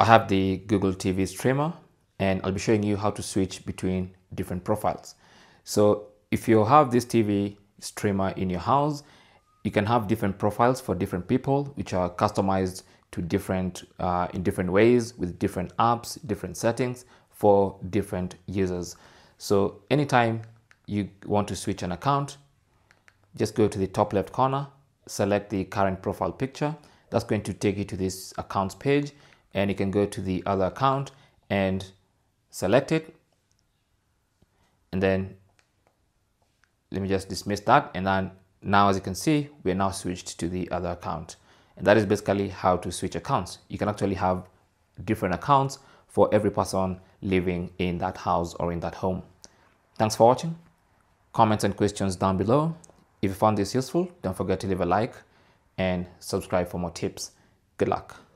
I have the Google TV Streamer, and I'll be showing you how to switch between different profiles. So if you have this TV Streamer in your house, you can have different profiles for different people, which are customized to different in different ways with different apps, different settings for different users. So anytime you want to switch an account, just go to the top left corner, select the current profile picture. That's going to take you to this accounts page, and you can go to the other account and select it. And then let me just dismiss that. And then now, as you can see, we're now switched to the other account. And that is basically how to switch accounts. You can actually have different accounts for every person living in that house or in that home. Thanks for watching. Comments and questions down below. If you found this useful, don't forget to leave a like and subscribe for more tips. Good luck.